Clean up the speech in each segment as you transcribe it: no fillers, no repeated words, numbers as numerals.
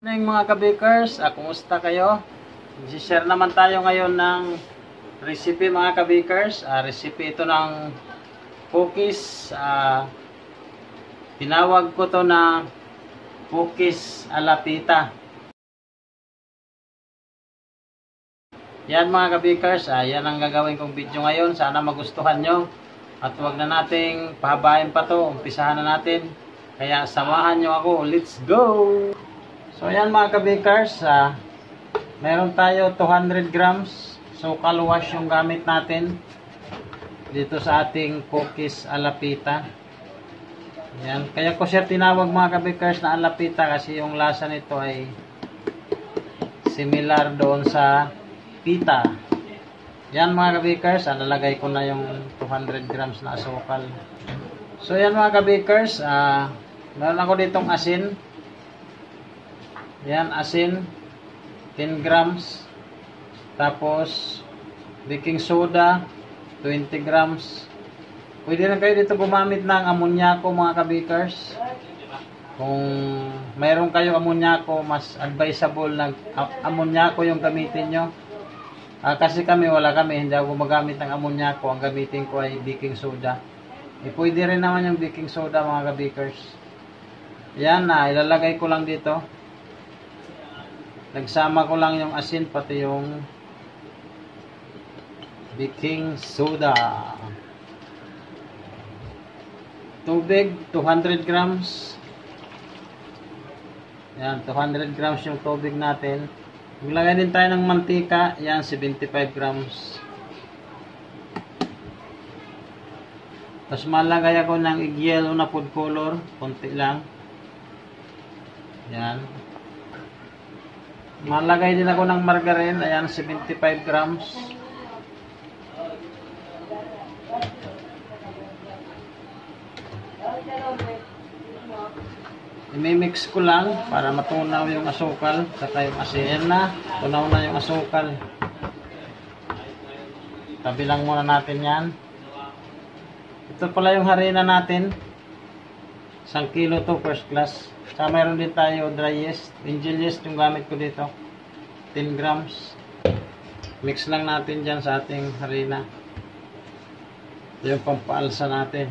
Ano yung mga kabakers? Kumusta kayo? Share naman tayo ngayon ng recipe mga kabakers. Recipe ito ng cookies. Tinawag ko to na cookies ala pita. Yan mga kabakers. Yan ang gagawin kong video ngayon. Sana magustuhan nyo. At huwag na nating pahabain pa to. Umpisahan na natin. Kaya samahan nyo ako. Let's go! So ayan mga kabakers, meron tayo 200 grams. So kaluwas yung gamit natin dito sa ating cookies ala pita. Ayan. Kaya ko siya tinawag mga kabakers na ala pita kasi yung lasa nito ay similar doon sa pita. Ayan mga kabakers, nalagay ko na yung 200 grams na asukal. So ayan mga kabakers, meron ako ditong asin. Yan, asin 10 grams, tapos baking soda 20 grams. Pwede na kayo dito gumamit ng amonyako mga kabakers. Kung mayroon kayong amonyako, mas advisable na amonyako yung gamitin nyo. Kasi kami wala kami, hindi ako gumagamit ng amonyako. Ang gamitin ko ay baking soda. Pwede rin naman yung baking soda mga kabakers. Yan na, ilalagay ko lang dito. Nagsama ko lang yung asin pati yung baking soda. Tubig 200 grams. Yan, 200 grams yung tubig natin. Maglagay din tayo ng mantika. Yan, 75 grams. Tapos malagay ako ng yellow na food color. Konti lang. Yan. Malagay din ako ng margarine. Ayan, 75 grams. I-mix ko lang para matunaw yung asukal. Saka yung asin na. Tunaw na yung asukal. Tabi lang muna natin yan. Ito pala yung harina natin. 1 kilo to, first class. Sa mayroon din tayo dry yeast, angel yeast yung gamit ko dito, 10 grams. Mix lang natin dyan sa ating harina. Ito yung pampaalsa natin.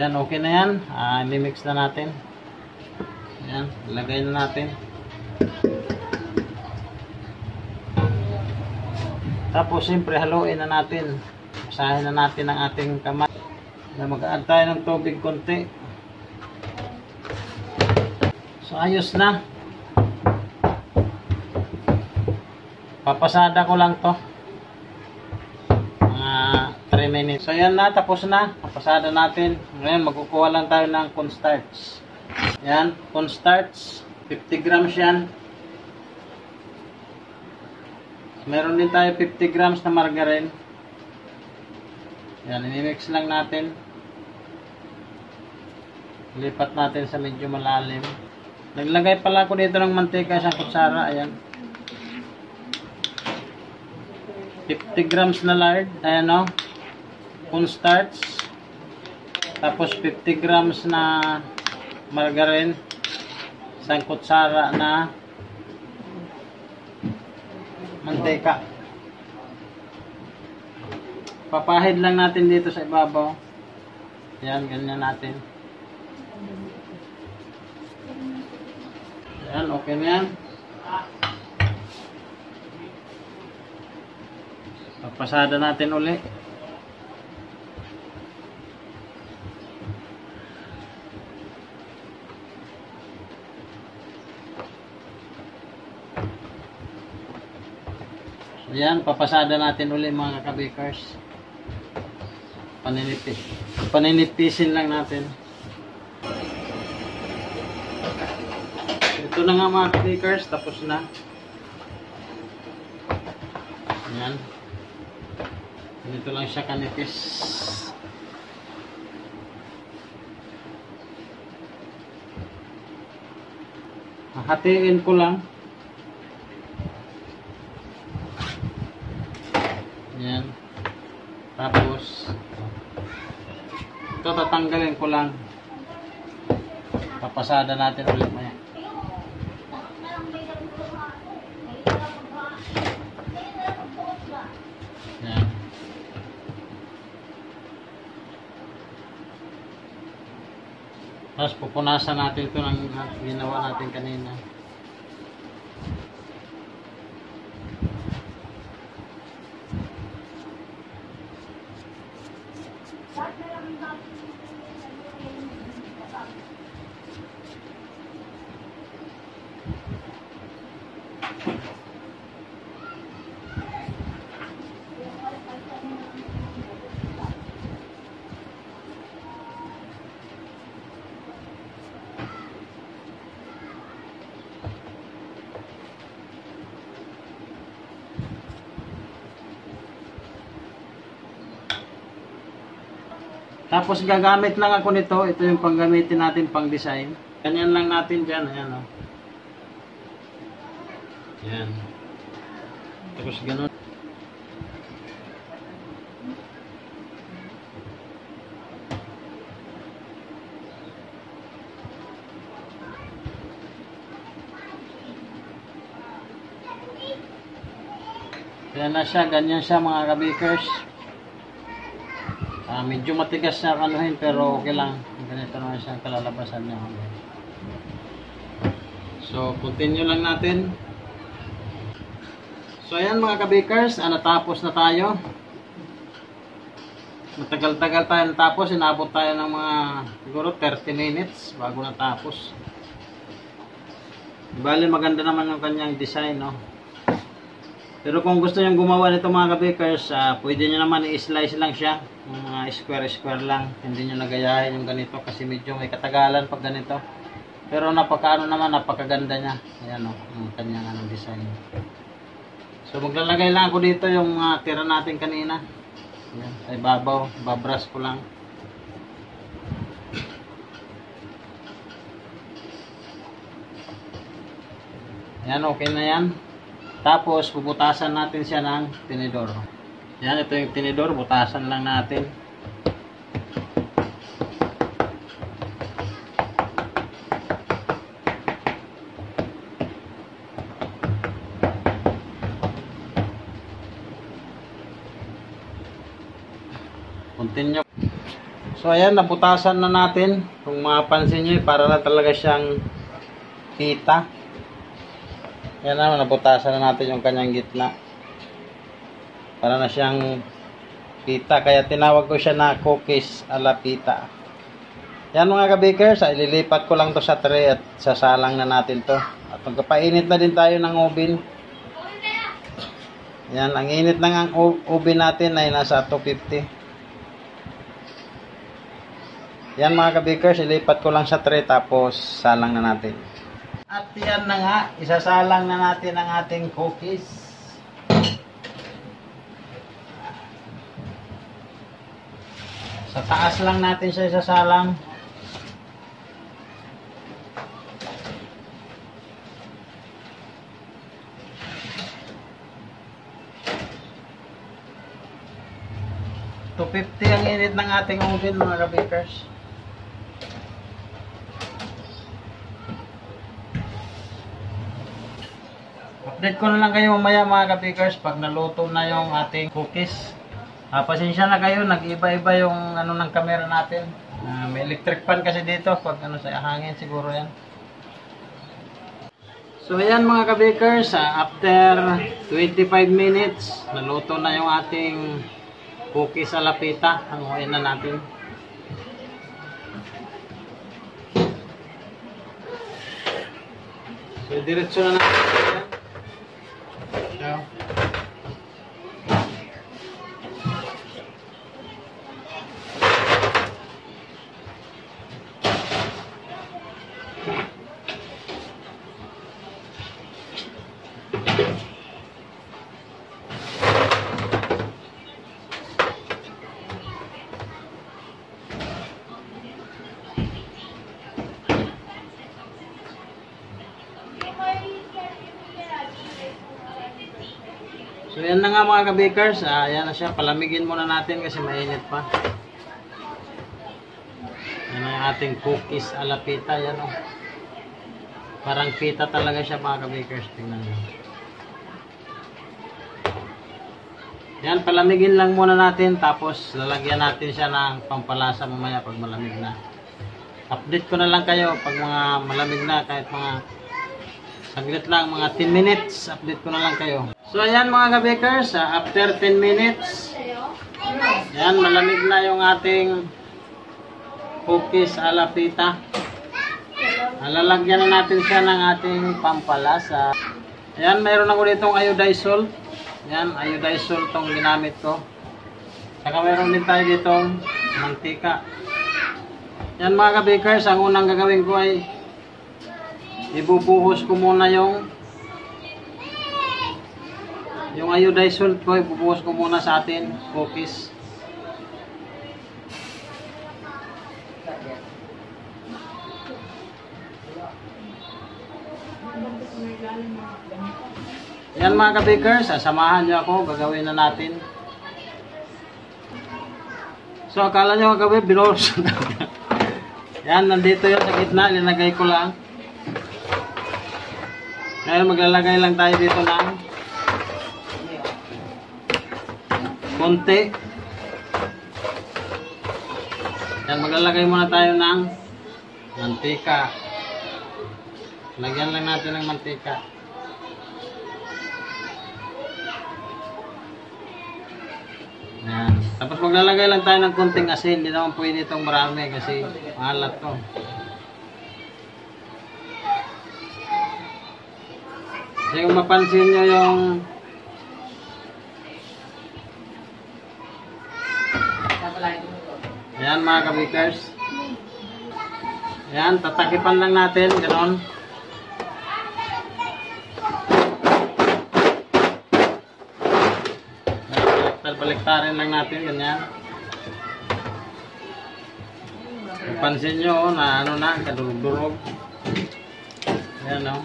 Yan, okay na yan. I-mix na natin. Yan, lagay na natin. Tapos siyempre haluin na natin. Basahin na natin ang ating kamay. Mag-add tayo ng tubig konti. So ayos na. Papasada ko lang to. Mga 3 minutes. So yan na, tapos na. Papasada natin. Ngayon magkukuha lang tayo ng cornstarch. Yan, cornstarch. 50 grams yan. Meron din tayo 50 grams na margarine. Yan, i-mix lang natin. Lipat natin sa medyo malalim. Naglagay pala ako dito ng mantika sa kutsara. Ayan. 50 grams na lard. Ayan o. Cornstarch. Tapos 50 grams na margarine. Isang kutsara na mantika. Papahid lang natin dito sa ibabaw. Ayan, ganyan natin. Ayan, okay na yan. Papasada natin ulit. Ayan, papasada natin ulit mga kabakers. Paninipisin lang natin. Ito na nga mga kabakers, tapos na. Ayan. Ganito lang siya kanipis. Hatiin ko lang. Ayan. Tapos, ito tatanggalin ko lang. Papasada natin ulit maya. Ayan. Tapos pupunasan natin ito ng ginawa natin kanina. Tapos gagamit lang ako nito. Ito yung panggamitin natin pang design. Ganyan lang natin dyan. Ayan o. Ayan. Tapos ganun. Ayan na siya. Ganyan siya mga kabakers. Medyo matigas na kanuhin pero okay lang. Ganito naman siya kalalabasan niya. So, continue lang natin. So, ayan mga kabakers. Natapos na tayo. Matagal-tagal tayo natapos. Inabot tayo ng mga siguro 30 minutes bago natapos. Bali, maganda naman yung kanyang design, no? Pero kung gusto nyo gumawa nito mga kabakers, pwede nyo naman i-slice lang siya. Mga square-square lang. Hindi nyo nagayahin yung ganito kasi medyo may katagalan pag ganito. Pero napakaano naman, napakaganda niya. Ayan o, ang kanyang design. So maglalagay lang ako dito yung tira natin kanina. Ayan, ay babaw, babrush ko lang. Ayan, okay na yan. Tapos, bubutasan natin siya ng tinidor. Yan, ito yung tinidor. Butasan lang natin. Continue. So, ayan. Nabutasan na natin. Kung mapansin nyo, para na talaga siyang kita. Yan naman, nabutasan na natin yung kanyang gitna. Para na siyang pita. Kaya tinawag ko siya na Cookies Ala Fita. Yan mga kabakers, ililipat ko lang to sa tray at sasalang na natin to. At magpainit na din tayo ng oven. Yan, ang init ng ang oven natin ay nasa 250. Yan mga kabakers, ilipat ko lang sa tray tapos salang na natin. At yan na nga, isasalang na natin ang ating cookies. Sa taas lang natin siya isasalang. To 50 ang init ng ating oven mga kabakers. Update ko na lang kayo mamaya mga kabakers pag naluto na yung ating cookies. Pasensya na kayo, nag-iba-iba yung ano ng camera natin. May electric fan kasi dito pag ano sa hangin siguro yan. So ayan mga kabakers, after 25 minutes, naluto na yung ating cookies ala fita. Hanguin na natin. So diretso na natin. So yan na nga mga ka-bakers, ayan na siya, palamigin muna natin kasi mainit pa. Yan ang ating cookies ala pita, yan o. Parang pita talaga siya mga ka-bakers, tingnan nyo. Yan, palamigin lang muna natin, tapos lalagyan natin siya ng pampalasa mamaya pag malamig na. Update ko na lang kayo pag mga malamig na, kahit mga saglit lang, mga 10 minutes, update ko na lang kayo. So ayan mga ka-bakers, after 10 minutes, ayan, malamig na yung ating cookies ala pita. Lalagyan na natin siya ng ating pampalasa. Ayan, mayroon ako ditong iodized salt. Ayan, iodized salt tong ginamit ko. Saka mayroon din tayo ditong mantika. Ayan mga ka-bakers, ang unang gagawin ko ay ibubuhos ko muna yung iodized salt ko, ibubuhos ko muna sa atin cookies. Yan mga ka-bakers, sasamahan nyo ako, gagawin na natin. So akala nyo kagabi binos. Yan, nandito yun sa gitna, linagay ko lang. Ngayon maglalagay lang tayo dito ng konti. Yan, maglalagay muna tayo ng mantika. Lagyan lang natin ng mantika. Yan. Tapos maglalagay lang tayo ng konting asin. Hindi naman pwede itong marami kasi maalat to. So, yung mapansin nyo yung ayan mga ka-bakers, ayan, tatakipan lang natin ganon. Baliktarin lang natin ganyan. Mapansin nyo na ano na, kadurog-durog. Ayan o.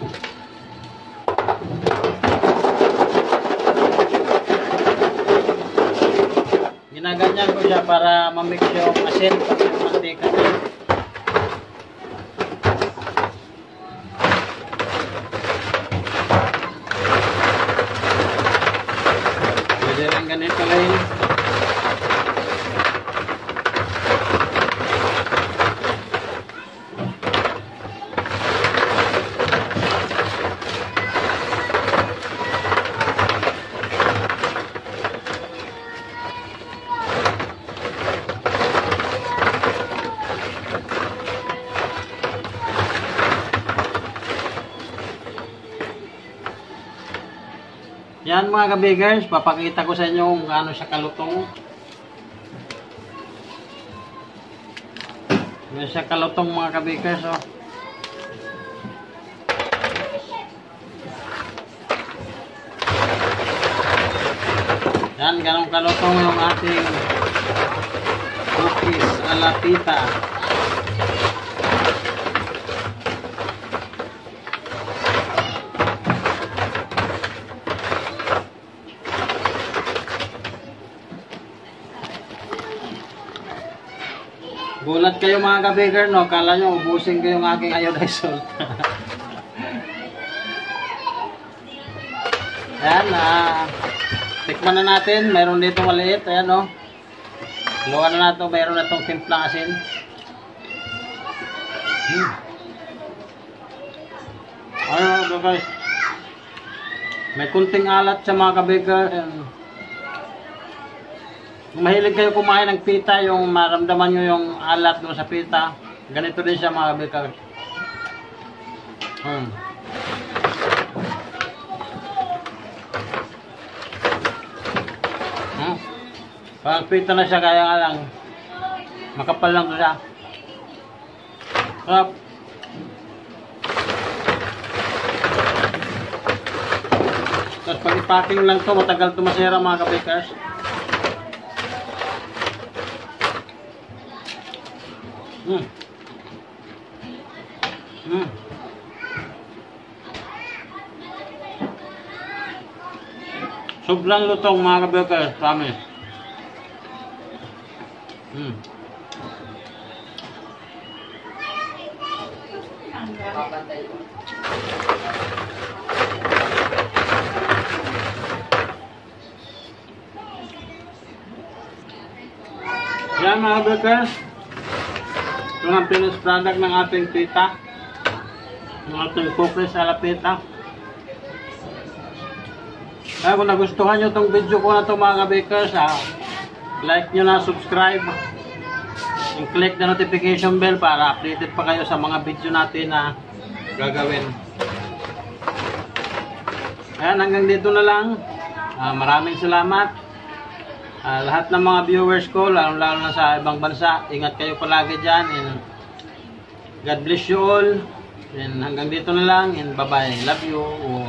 Ginaganyan ko siya para mamix yung asin at yung mantika. Pwede rin ganito rin. Yan mga ka-bakers, papakita ko sa inyo kung gaano siya kalutong. Yan siya kalutong mga ka-bakers, oh. Yan, ganong kalutong yung ating cookies ala pita. Gulat kayo mga ka-baker, no? Kala nyo, ubusin ko yung aking iodized salt. Ayan, tikman na natin. Mayroon dito maliit. Ayan, no? Luha na natin. Mayroon na itong timplang asin. Ayan, okay. May kunting alat sa mga ka-baker. Kung mahilig kayo kumain ng pita, yung maramdaman nyo yung alat doon sa pita, ganito din siya mga ka-bakers. Parang pita na siya, kaya nga lang makapal lang doon siya. Sarap. Tapos pag i-packing lang to, matagal to masira mga ka-bakers. So Sobrang lutong mga ka-bakers, promise. Yan mga ka-bakers, ito ang finished product ng ating pita, ng ating cookies ala pita. Kaya kung nagustuhan nyo itong video ko na ito mga bakers, like nyo na, subscribe, and click the notification bell para updated pa kayo sa mga video natin na gagawin. Ayan, hanggang dito na lang. Maraming salamat. Lahat ng mga viewers ko, lalo na sa ibang bansa, ingat kayo palagi dyan. And God bless you all. And hanggang dito na lang. And bye-bye. Love you all.